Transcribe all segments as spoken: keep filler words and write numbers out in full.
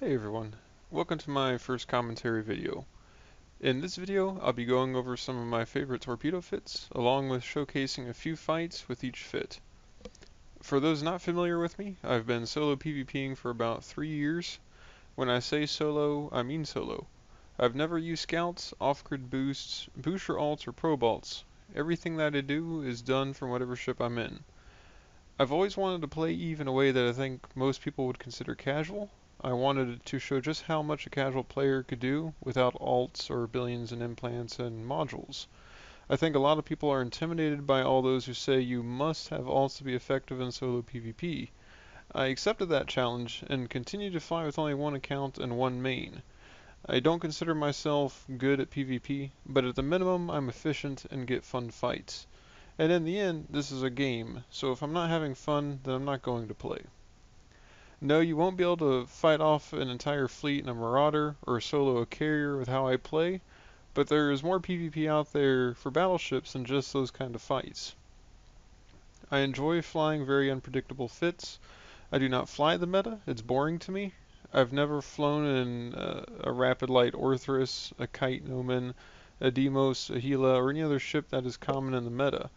Hey everyone, welcome to my first commentary video. In this video, I'll be going over some of my favorite torpedo fits, along with showcasing a few fights with each fit. For those not familiar with me, I've been solo PvPing for about three years. When I say solo, I mean solo. I've never used scouts, off-grid boosts, booster alts, or probalts. Everything that I do is done from whatever ship I'm in. I've always wanted to play EVE in a way that I think most people would consider casual. I wanted to show just how much a casual player could do without alts or billions and implants and modules. I think a lot of people are intimidated by all those who say you must have alts to be effective in solo PvP. I accepted that challenge and continue to fly with only one account and one main. I don't consider myself good at PvP, but at the minimum I'm efficient and get fun fights. And in the end, this is a game, so if I'm not having fun, then I'm not going to play. No, you won't be able to fight off an entire fleet in a marauder or solo a carrier with how I play, but there is more PvP out there for battleships than just those kind of fights. I enjoy flying very unpredictable fits. I do not fly the meta, it's boring to me. I've never flown in uh, a Rapid Light Orthrus, a Kite Gnomen, a Deimos, a Gila, or any other ship that is common in the meta.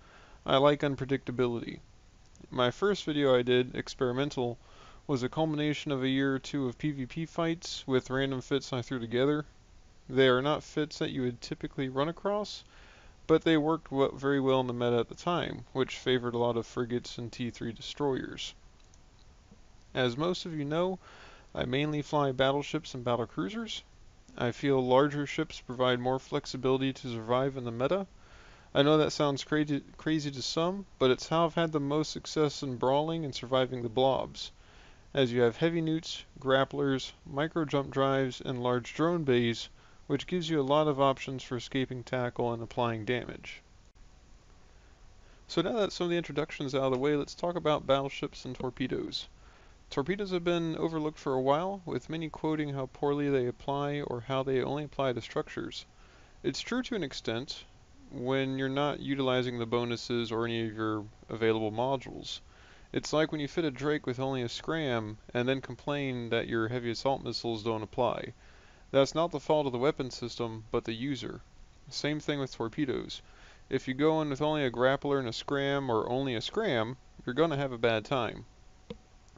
I like unpredictability. My first video I did, experimental, was a culmination of a year or two of PvP fights with random fits I threw together. They are not fits that you would typically run across, but they worked very well in the meta at the time, which favored a lot of frigates and T three destroyers. As most of you know, I mainly fly battleships and battlecruisers. I feel larger ships provide more flexibility to survive in the meta. I know that sounds crazy, crazy to some, but it's how I've had the most success in brawling and surviving the blobs, as you have heavy newts, grapplers, micro jump drives, and large drone bays, which gives you a lot of options for escaping tackle and applying damage. So now that some of the introductions out of the way, let's talk about battleships and torpedoes. Torpedoes have been overlooked for a while, with many quoting how poorly they apply or how they only apply to structures. It's true to an extent when you're not utilizing the bonuses or any of your available modules. It's like when you fit a Drake with only a scram and then complain that your heavy assault missiles don't apply. That's not the fault of the weapon system, but the user. Same thing with torpedoes. If you go in with only a grappler and a scram or only a scram, you're going to have a bad time.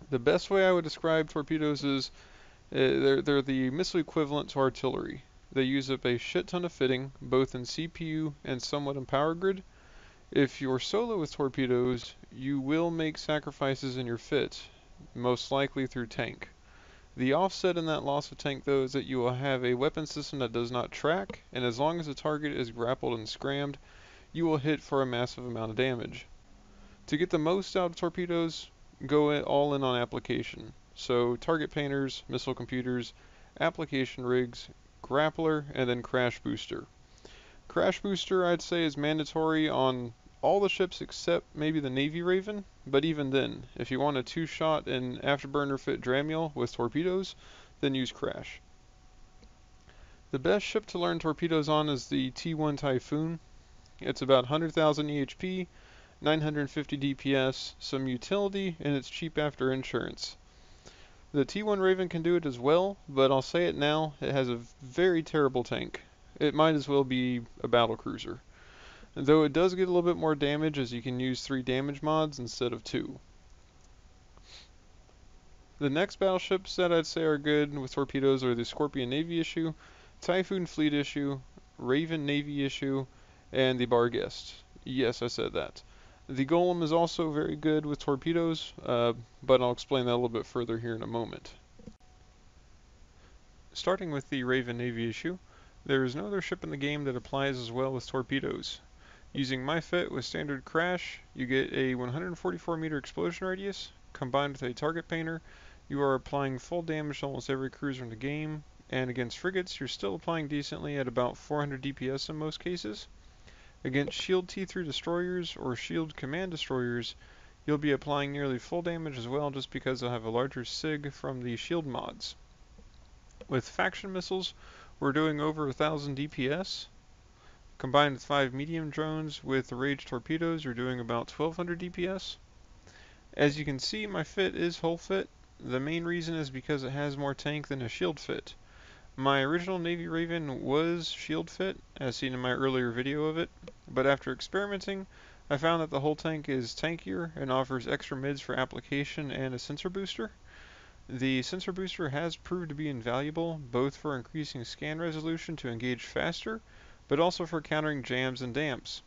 The best way I would describe torpedoes is uh, they're, they're the missile equivalent to artillery. They use up a shit ton of fitting, both in C P U and somewhat in power grid. If you're solo with torpedoes, you will make sacrifices in your fit, most likely through tank. The offset in that loss of tank though is that you will have a weapon system that does not track, and as long as the target is grappled and scrammed, you will hit for a massive amount of damage. To get the most out of torpedoes, go all in on application. So target painters, missile computers, application rigs, grappler, and then crash booster. Crash Booster, I'd say, is mandatory on all the ships except maybe the Navy Raven, but even then, if you want a two-shot and afterburner fit Dramiel with torpedoes, then use Crash. The best ship to learn torpedoes on is the T one Typhoon. It's about one hundred thousand E H P, nine hundred fifty D P S, some utility, and it's cheap after insurance. The T one Raven can do it as well, but I'll say it now, it has a very terrible tank. It might as well be a battlecruiser, though it does get a little bit more damage as you can use three damage mods instead of two. The next battleships that I'd say are good with torpedoes are the Scorpion Navy Issue, Typhoon Fleet Issue, Raven Navy Issue, and the Barghest. Yes, I said that. The Golem is also very good with torpedoes, uh, but I'll explain that a little bit further here in a moment. Starting with the Raven Navy Issue, there is no other ship in the game that applies as well with torpedoes. Using my fit with standard Crash, you get a one hundred forty-four meter explosion radius. Combined with a target painter, you are applying full damage to almost every cruiser in the game, and against frigates, you're still applying decently at about four hundred D P S in most cases. Against shield T three destroyers or shield command destroyers, you'll be applying nearly full damage as well just because they'll have a larger sig from the shield mods. With faction missiles, we're doing over one thousand D P S. Combined with five medium drones with rage torpedoes, you're doing about twelve hundred D P S. As you can see, my fit is whole fit, The main reason is because it has more tank than a shield fit. My original Navy Raven was shield fit, as seen in my earlier video of it, but after experimenting, I found that the whole tank is tankier and offers extra mids for application and a sensor booster. The sensor booster has proved to be invaluable, both for increasing scan resolution to engage faster, but also for countering jams and damps.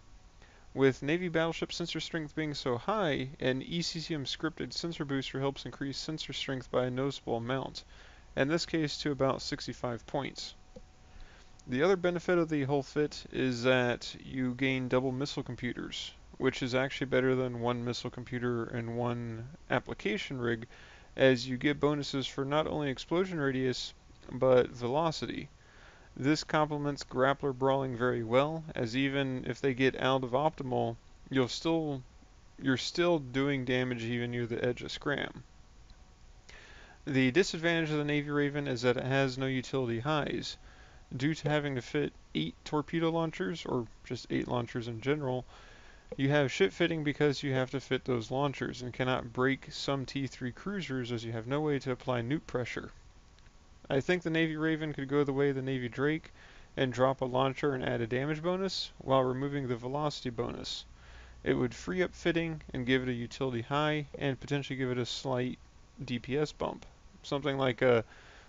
With Navy battleship sensor strength being so high, an E C M scripted sensor booster helps increase sensor strength by a noticeable amount, in this case to about sixty-five points. The other benefit of the whole fit is that you gain double missile computers, which is actually better than one missile computer and one application rig, as you get bonuses for not only explosion radius, but velocity. This complements grappler brawling very well, as even if they get out of optimal, you'll still, you're still doing damage even near the edge of scram. The disadvantage of the Navy Raven is that it has no utility highs. Due to having to fit eight torpedo launchers, or just eight launchers in general, you have ship fitting because you have to fit those launchers and cannot break some T three cruisers as you have no way to apply nuke pressure. I think the Navy Raven could go the way of the Navy Drake and drop a launcher and add a damage bonus while removing the velocity bonus. It would free up fitting and give it a utility high and potentially give it a slight D P S bump. Something like a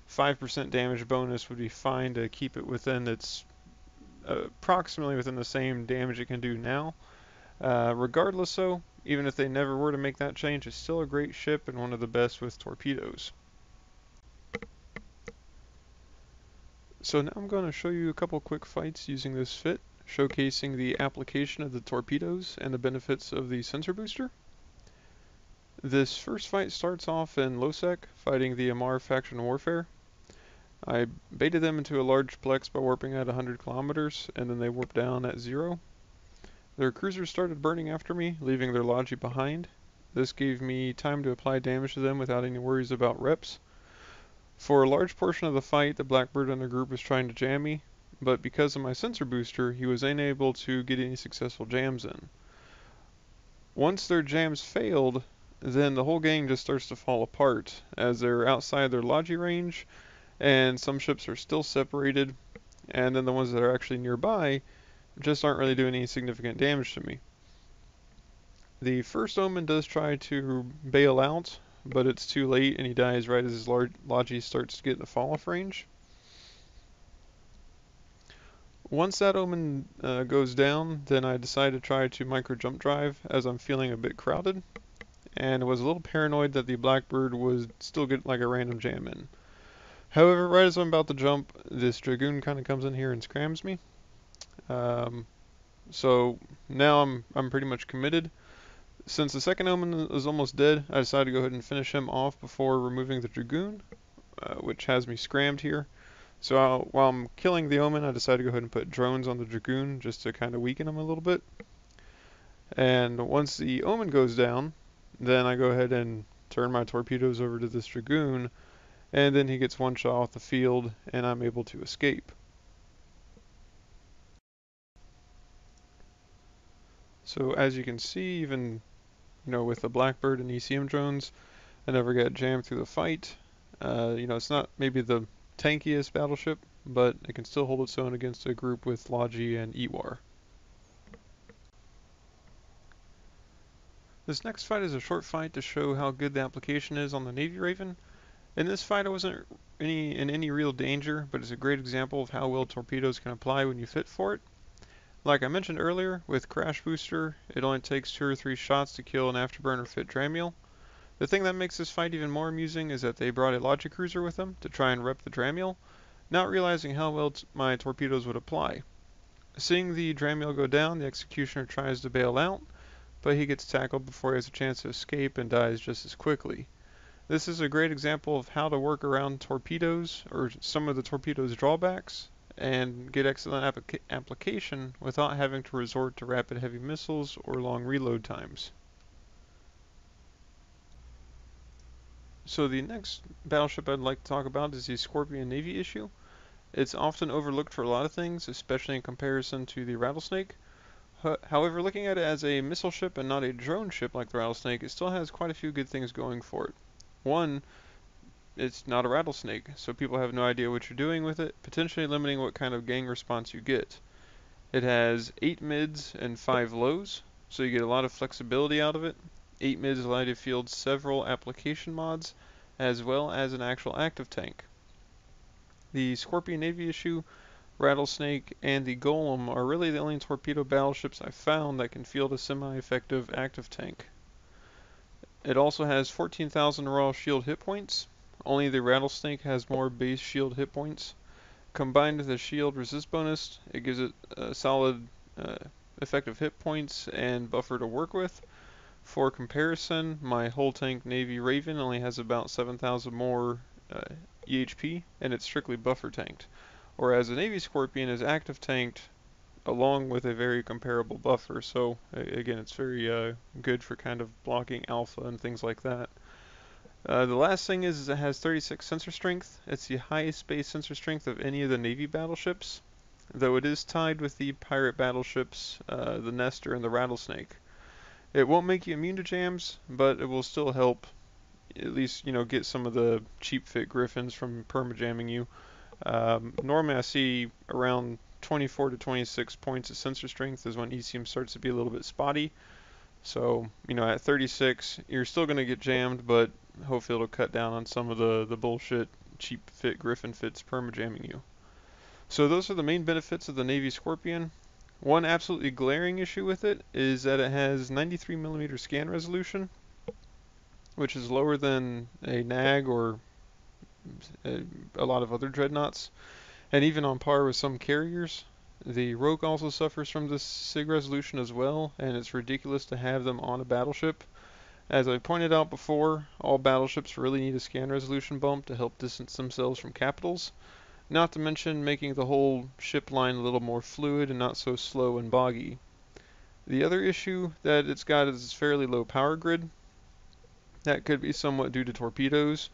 five percent damage bonus would be fine to keep it within its uh, approximately within the same damage it can do now. Uh, regardless though, even if they never were to make that change, it's still a great ship and one of the best with torpedoes. So now I'm going to show you a couple quick fights using this fit, showcasing the application of the torpedoes and the benefits of the sensor booster. This first fight starts off in Losec, fighting the Amar faction warfare. I baited them into a large plex by warping at one hundred kilometers, and then they warped down at zero. Their cruisers started burning after me, leaving their Logi behind. This gave me time to apply damage to them without any worries about reps. For a large portion of the fight, the Blackbird and their group was trying to jam me, but because of my sensor booster, he was unable to get any successful jams in. Once their jams failed, then the whole gang just starts to fall apart, as they're outside their Logi range, and some ships are still separated, and then the ones that are actually nearby just aren't really doing any significant damage to me. The first Omen does try to bail out, but it's too late and he dies right as his Logi starts to get in the fall-off range. Once that Omen uh, goes down, then I decide to try to micro-jump drive as I'm feeling a bit crowded, and was a little paranoid that the Blackbird was still getting like a random jam in. However, right as I'm about to jump, this Dragoon kind of comes in here and scrams me. Um, so now I'm I'm pretty much committed. Since the second Omen is almost dead, I decided to go ahead and finish him off before removing the Dragoon, uh, which has me scrammed here. So I'll, while I'm killing the Omen, I decided to go ahead and put drones on the Dragoon just to kind of weaken him a little bit. And once the Omen goes down, then I go ahead and turn my torpedoes over to this Dragoon, and then he gets one shot off the field, and I'm able to escape. So as you can see, even you know with the Blackbird and E C M drones, I never got jammed through the fight. Uh, you know, it's not maybe the tankiest battleship, but it can still hold its own against a group with Logi and E W A R. This next fight is a short fight to show how good the application is on the Navy Raven. In this fight, I wasn't any in any real danger, but it's a great example of how well torpedoes can apply when you fit for it. Like I mentioned earlier, with Crash Booster, it only takes two or three shots to kill an afterburner fit Dramiel. The thing that makes this fight even more amusing is that they brought a Logi Cruiser with them to try and rep the Dramiel, not realizing how well t my torpedoes would apply. Seeing the Dramiel go down, the Executioner tries to bail out, but he gets tackled before he has a chance to escape and dies just as quickly. This is a great example of how to work around torpedoes, or some of the torpedoes' drawbacks, and get excellent applica application without having to resort to rapid heavy missiles or long reload times. So the next battleship I'd like to talk about is the Scorpion Navy issue. It's often overlooked for a lot of things, especially in comparison to the Rattlesnake. However, looking at it as a missile ship and not a drone ship like the Rattlesnake, it still has quite a few good things going for it. One, it's not a rattlesnake, so people have no idea what you're doing with it, potentially limiting what kind of gang response you get. It has eight mids and five lows, so you get a lot of flexibility out of it. Eight mids allow you to field several application mods, as well as an actual active tank. The Scorpion Navy issue, Rattlesnake, and the Golem are really the only torpedo battleships I've found that can field a semi-effective active tank. It also has fourteen thousand raw shield hit points. Only the Rattlesnake has more base shield hit points. Combined with a shield resist bonus, it gives it a solid uh, effective hit points and buffer to work with. For comparison, my whole tank Navy Raven only has about seven thousand more uh, E H P, and it's strictly buffer tanked, whereas the Navy Scorpion is active tanked along with a very comparable buffer. So again, it's very uh, good for kind of blocking alpha and things like that. Uh, the last thing is, is it has thirty-six sensor strength. It's the highest base sensor strength of any of the Navy battleships, though it is tied with the pirate battleships, uh, the Nestor and the Rattlesnake. It won't make you immune to jams, but it will still help at least, you know, get some of the cheap fit Griffins from perma-jamming you. Um, normally I see around twenty-four to twenty-six points of sensor strength is when E C M starts to be a little bit spotty. So, you know, at thirty-six, you're still going to get jammed, but hopefully it'll cut down on some of the, the bullshit cheap fit Griffin fits perma-jamming you. So those are the main benefits of the Navy Scorpion. One absolutely glaring issue with it is that it has ninety-three millimeter scan resolution, which is lower than a N A G or a, a lot of other dreadnoughts, and even on par with some carriers. The Rogue also suffers from this sig resolution as well, and it's ridiculous to have them on a battleship. As I pointed out before, all battleships really need a scan resolution bump to help distance themselves from capitals, not to mention making the whole ship line a little more fluid and not so slow and boggy. The other issue that it's got is it's fairly low power grid. That could be somewhat due to torpedoes,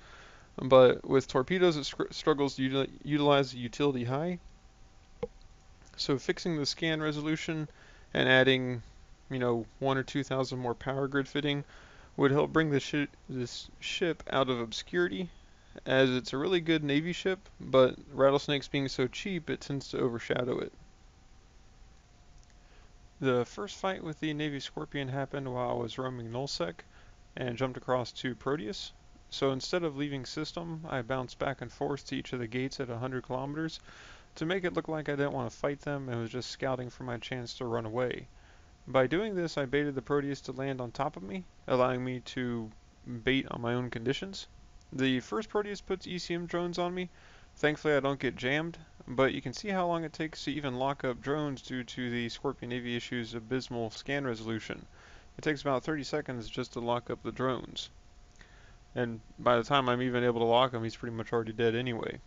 but with torpedoes it struggles to util utilize the utility high. So fixing the scan resolution and adding, you know, one or two thousand more power grid fitting would help bring the shi this ship out of obscurity, as it's a really good Navy ship, but Rattlesnake's being so cheap, it tends to overshadow it. The first fight with the Navy Scorpion happened while I was roaming Losec and jumped across to Proteus. So instead of leaving system, I bounced back and forth to each of the gates at one hundred kilometers, to make it look like I didn't want to fight them and was just scouting for my chance to run away. By doing this, I baited the Proteus to land on top of me, allowing me to bait on my own conditions. The first Proteus puts E C M drones on me. Thankfully I don't get jammed, but you can see how long it takes to even lock up drones due to the Scorpion Navy issue's abysmal scan resolution. It takes about thirty seconds just to lock up the drones. And by the time I'm even able to lock him, he's pretty much already dead anyway.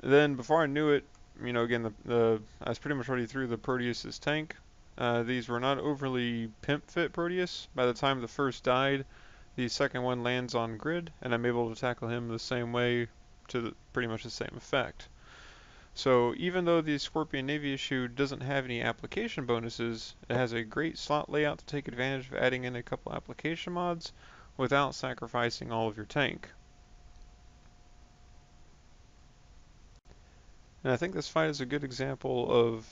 Then, before I knew it, you know, again, the, the I was pretty much already through the Proteus's tank. Uh, these were not overly pimp-fit Proteus. By the time the first died, the second one lands on grid, and I'm able to tackle him the same way to the, pretty much the same effect. So, even though the Scorpion Navy issue doesn't have any application bonuses, it has a great slot layout to take advantage of adding in a couple application mods without sacrificing all of your tank. And I think this fight is a good example of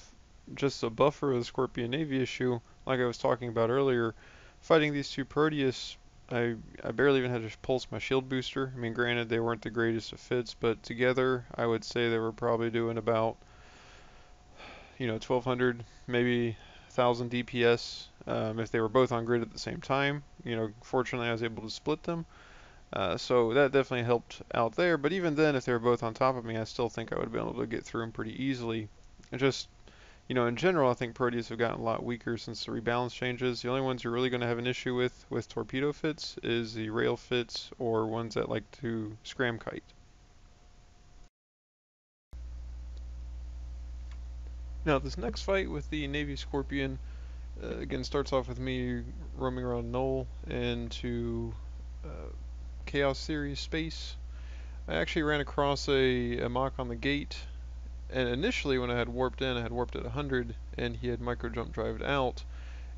just a buffer of the Scorpion Navy issue, like I was talking about earlier. Fighting these two Proteus, I, I barely even had to pulse my shield booster. I mean, granted, they weren't the greatest of fits, but together, I would say they were probably doing about, you know, twelve hundred, maybe one thousand D P S um, if they were both on grid at the same time. You know, fortunately, I was able to split them. Uh, so that definitely helped out there, but even then, if they were both on top of me, I still think I would have been able to get through them pretty easily. It just, you know, in general, I think Proteus have gotten a lot weaker since the rebalance changes. The only ones you're really going to have an issue with with torpedo fits is the rail fits or ones that like to scram kite. Now, this next fight with the Navy Scorpion, uh, again, starts off with me roaming around Knoll and to... Uh, Chaos Series space. I actually ran across a, a mock on the gate, and initially when I had warped in, I had warped at one hundred, and he had micro jump drived out.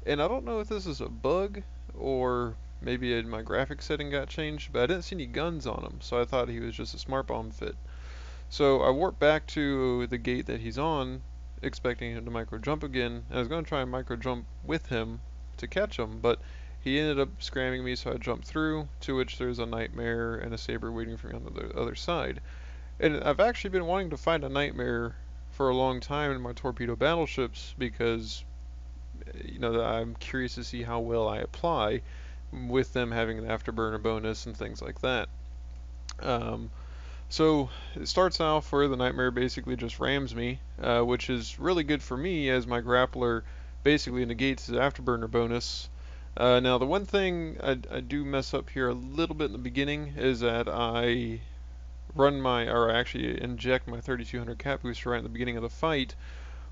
And I don't know if this is a bug or Maybe it, my graphic setting got changed, but I didn't see any guns on him, so I thought he was just a smart bomb fit. So I warped back to the gate that he's on, expecting him to micro jump again, and I was going to try and micro jump with him to catch him, but he ended up scramming me, so I jumped through, to which there's a Nightmare and a Saber waiting for me on the other side. And I've actually been wanting to find a Nightmare for a long time in my torpedo battleships, because you know, I'm curious to see how well I apply with them having an afterburner bonus and things like that. Um, so it starts off where the Nightmare basically just rams me, uh, which is really good for me as my grappler basically negates his afterburner bonus. Uh, now the one thing I, I do mess up here a little bit in the beginning is that I run my, or I actually inject my thirty-two hundred cat booster right in the beginning of the fight,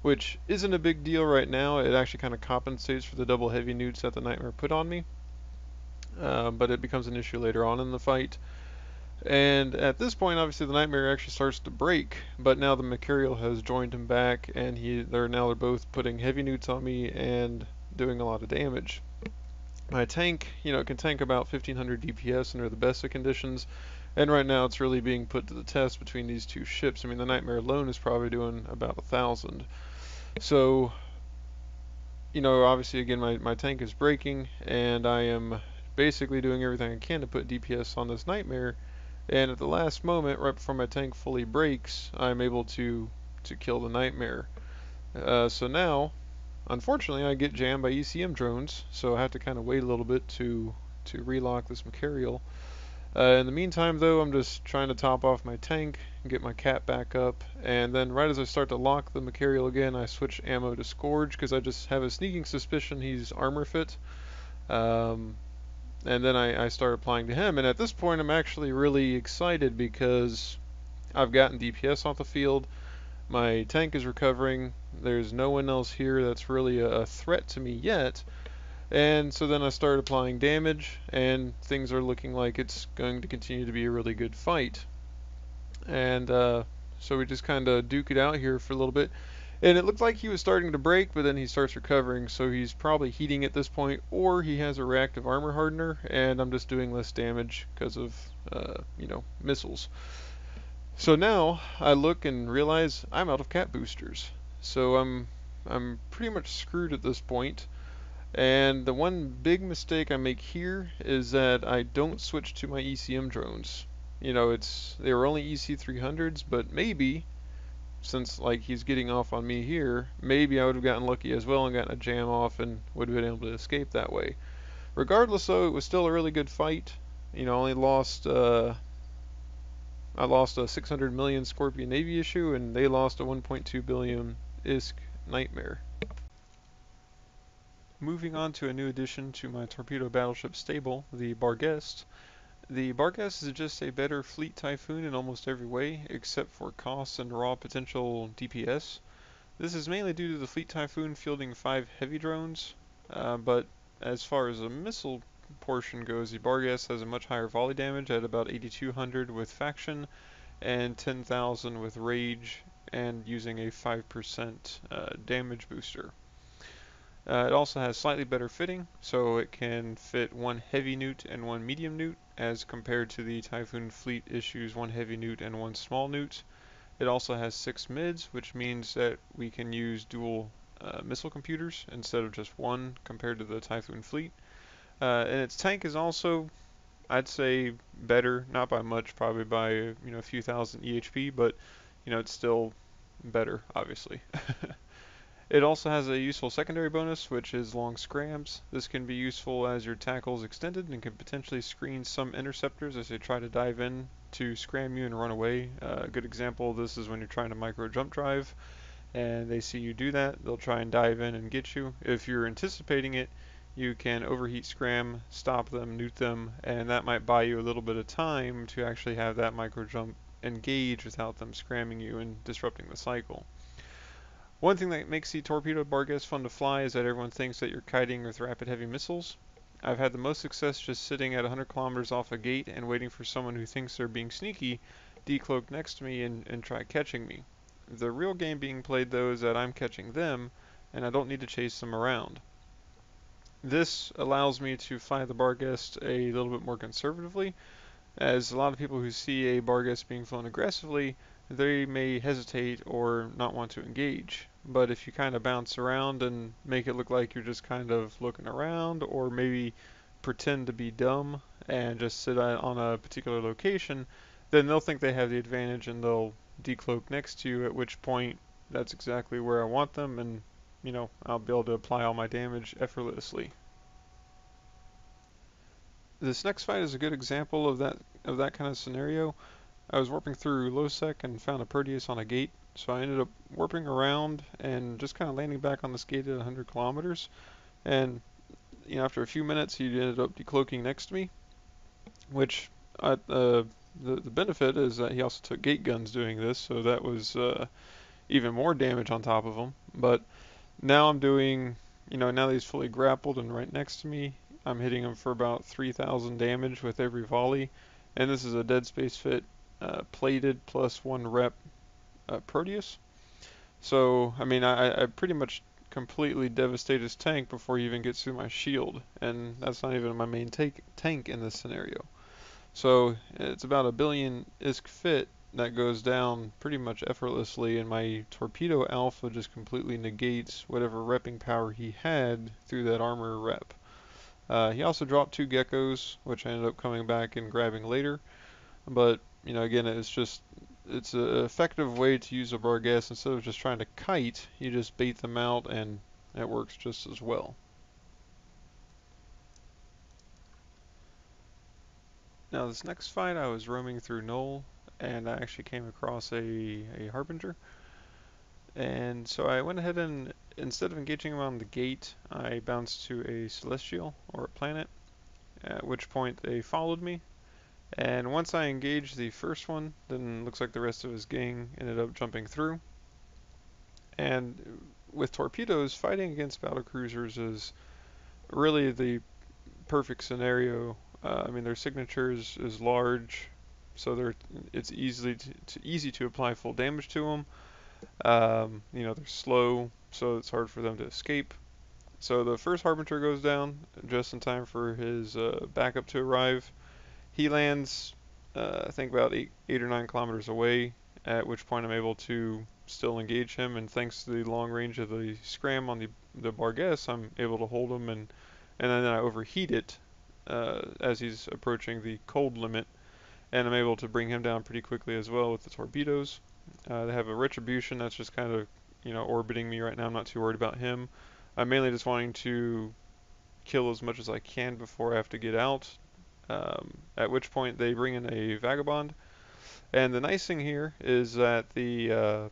which isn't a big deal right now. It actually kind of compensates for the double heavy nukes that the Nightmare put on me. Uh, but it becomes an issue later on in the fight. And at this point, obviously, the Nightmare actually starts to break, but now the Machariel has joined him back, and he they're now they're both putting heavy newts on me and doing a lot of damage. My tank, you know, it can tank about fifteen hundred D P S under the best of conditions, and right now it's really being put to the test between these two ships. I mean, the Nightmare alone is probably doing about a thousand. So, you know, obviously, again, my, my tank is breaking, and I am basically doing everything I can to put D P S on this Nightmare, and at the last moment, right before my tank fully breaks, I'm able to to kill the Nightmare. Uh, so now, unfortunately, I get jammed by E C M drones, so I have to kind of wait a little bit to to relock this Machariel. Uh, in the meantime, though, I'm just trying to top off my tank and get my cat back up, and then right as I start to lock the Machariel again, I switch ammo to Scourge because I just have a sneaking suspicion he's armor fit. Um, And then I, I start applying to him, and at this point I'm actually really excited because I've gotten D P S off the field, my tank is recovering, there's no one else here that's really a, a threat to me yet, and so then I start applying damage, and things are looking like it's going to continue to be a really good fight. And uh, so we just kind of duke it out here for a little bit. And it looked like he was starting to break, but then he starts recovering, so he's probably heating at this point, or he has a reactive armor hardener, and I'm just doing less damage because of, uh, you know, missiles. So now I look and realize I'm out of cat boosters, so I'm I'm pretty much screwed at this point. And the one big mistake I make here is that I don't switch to my E C M drones. You know, it's they were only E C three hundreds, but maybe, since like he's getting off on me here, maybe I would have gotten lucky as well and gotten a jam off and would have been able to escape that way. Regardless though, it was still a really good fight. You know, I only lost uh, I lost a six hundred million Scorpion Navy issue, and they lost a one point two billion I S K Nightmare. Moving on to a new addition to my torpedo battleship stable, the Barghest. The Barghest is just a better fleet typhoon in almost every way, except for cost and raw potential D P S. This is mainly due to the fleet typhoon fielding five heavy drones, uh, but as far as the missile portion goes, the Barghest has a much higher volley damage at about eighty-two hundred with faction, and ten thousand with rage, and using a five percent uh, damage booster. Uh, it also has slightly better fitting, so it can fit one heavy newt and one medium newt, as compared to the Typhoon Fleet issues one heavy newt and one small newt. It also has six mids, which means that we can use dual uh, missile computers instead of just one compared to the Typhoon Fleet. Uh, and its tank is also, I'd say, better, not by much, probably by you know a few thousand E H P, but you know it's still better, obviously. It also has a useful secondary bonus, which is long scrams. This can be useful as your tackle is extended and can potentially screen some interceptors as they try to dive in to scram you and run away. Uh, a good example of this is when you're trying to micro jump drive and they see you do that, they'll try and dive in and get you. If you're anticipating it, you can overheat scram, stop them, newt them, and that might buy you a little bit of time to actually have that micro jump engage without them scramming you and disrupting the cycle. One thing that makes the torpedo Barghest fun to fly is that everyone thinks that you're kiting with rapid heavy missiles. I've had the most success just sitting at one hundred kilometers off a gate and waiting for someone who thinks they're being sneaky, decloak next to me and, and try catching me. The real game being played though is that I'm catching them, and I don't need to chase them around. This allows me to fly the Barghest a little bit more conservatively, as a lot of people who see a Barghest being flown aggressively, they may hesitate or not want to engage. But if you kind of bounce around and make it look like you're just kind of looking around, or maybe pretend to be dumb and just sit on a particular location, then they'll think they have the advantage and they'll decloak next to you, at which point that's exactly where I want them, and you know, I'll be able to apply all my damage effortlessly. This next fight is a good example of that of that kind of scenario. I was warping through Losec and found a Proteus on a gate, so I ended up warping around and just kind of landing back on this gate at one hundred kilometers. And you know, after a few minutes, he ended up decloaking next to me, which I, uh, the the benefit is that he also took gate guns doing this, so that was uh, even more damage on top of him. But now I'm doing, you know, now that he's fully grappled and right next to me, I'm hitting him for about three thousand damage with every volley. And this is a Dead Space Fit uh, plated plus one rep uh, Proteus. So, I mean, I, I pretty much completely devastate his tank before he even gets through my shield. And that's not even my main take, tank in this scenario. So, it's about a billion I S K fit that goes down pretty much effortlessly, and my torpedo alpha just completely negates whatever repping power he had through that armor rep. Uh, he also dropped two geckos, which I ended up coming back and grabbing later. But you know, again, it's just it's an effective way to use a Barghest. Instead of just trying to kite, you just bait them out, and it works just as well. Now, this next fight, I was roaming through Null, and I actually came across a, a Harbinger. And so I went ahead and, instead of engaging him on the gate, I bounced to a Celestial, or a planet, at which point they followed me. And once I engaged the first one, then looks like the rest of his gang ended up jumping through. And with torpedoes, fighting against battlecruisers is really the perfect scenario. Uh, I mean, their signatures is large, so they're, it's easily to, to easy to apply full damage to them. Um, you know, they're slow, so it's hard for them to escape. So the first Harbinger goes down just in time for his uh, backup to arrive. He lands, uh, I think, about eight, eight or nine kilometers away, at which point I'm able to still engage him, and thanks to the long range of the scram on the, the Barghest, I'm able to hold him, and, and then I overheat it uh, as he's approaching the cold limit, and I'm able to bring him down pretty quickly as well with the torpedoes. Uh, they have a Retribution that's just kind of, you know, orbiting me right now. I'm not too worried about him. I'm mainly just wanting to kill as much as I can before I have to get out, um, at which point they bring in a Vagabond. And the nice thing here is that the, uh,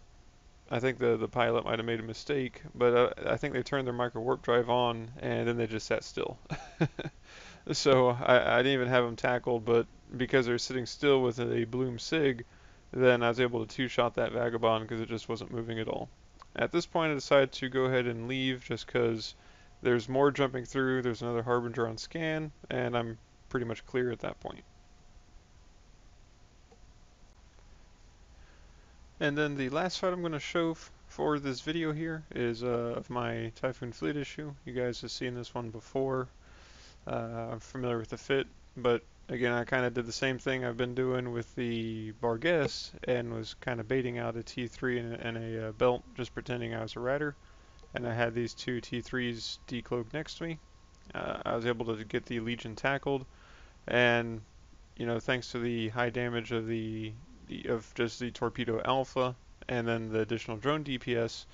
I think the, the pilot might have made a mistake, but uh, I think they turned their micro warp drive on, and then they just sat still. So I, I didn't even have them tackled, but because they're sitting still with a Bloom Sig, then I was able to two-shot that Vagabond because it just wasn't moving at all. At this point, I decided to go ahead and leave just because there's more jumping through, there's another Harbinger on scan, and I'm pretty much clear at that point. And then the last fight I'm going to show f for this video here is uh, of my Typhoon Fleet issue. You guys have seen this one before. Uh, I'm familiar with the fit, but again, I kind of did the same thing I've been doing with the Barghest, and was kind of baiting out a T three and a, and a uh, belt, just pretending I was a ratter. And I had these two T threes decloaked next to me. Uh, I was able to get the Legion tackled, and you know, thanks to the high damage of the, the of just the torpedo alpha, and then the additional drone D P S,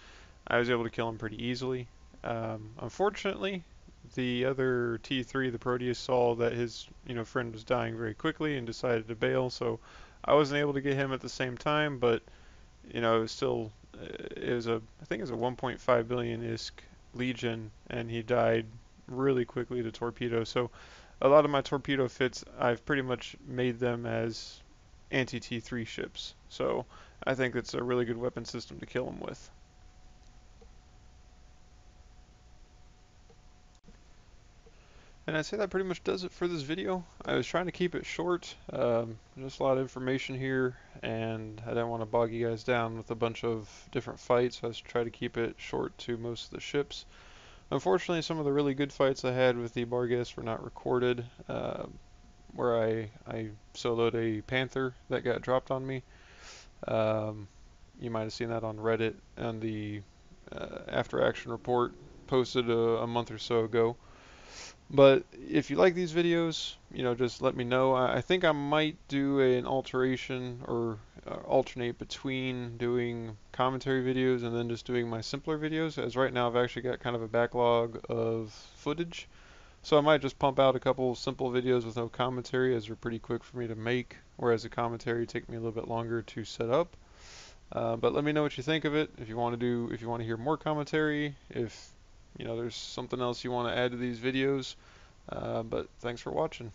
I was able to kill him pretty easily. Um, unfortunately, the other T three, the Proteus, saw that his, you know, friend was dying very quickly and decided to bail, so I wasn't able to get him at the same time, but you know, it was still, it was a, I think it was a one point five billion I S K Legion, and he died really quickly to torpedo. So a lot of my torpedo fits, I've pretty much made them as anti-T three ships, so I think it's a really good weapon system to kill them with. And I'd say that pretty much does it for this video. I was trying to keep it short, um, just a lot of information here, and I didn't want to bog you guys down with a bunch of different fights, so I was trying to keep it short to most of the ships. Unfortunately, some of the really good fights I had with the Barghest were not recorded, uh, where I, I soloed a Panther that got dropped on me. Um, you might have seen that on Reddit, and the uh, after action report posted a, a month or so ago. But if you like these videos, you know, just let me know. I, I think I might do an alteration or uh, alternate between doing commentary videos and then just doing my simpler videos, as right now I've actually got kind of a backlog of footage. So I might just pump out a couple simple videos with no commentary, as they're pretty quick for me to make, whereas the commentary take me a little bit longer to set up. Uh, but let me know what you think of it. If you want to do, if you want to hear more commentary, if you know there's something else you want to add to these videos. Uh, but thanks for watching.